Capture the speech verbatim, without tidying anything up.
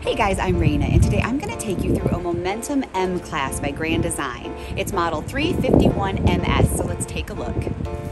Hey guys, I'm Raina, and today I'm going to take you through a Momentum M-Class by Grand Design. It's model three fifty-one M S, so let's take a look.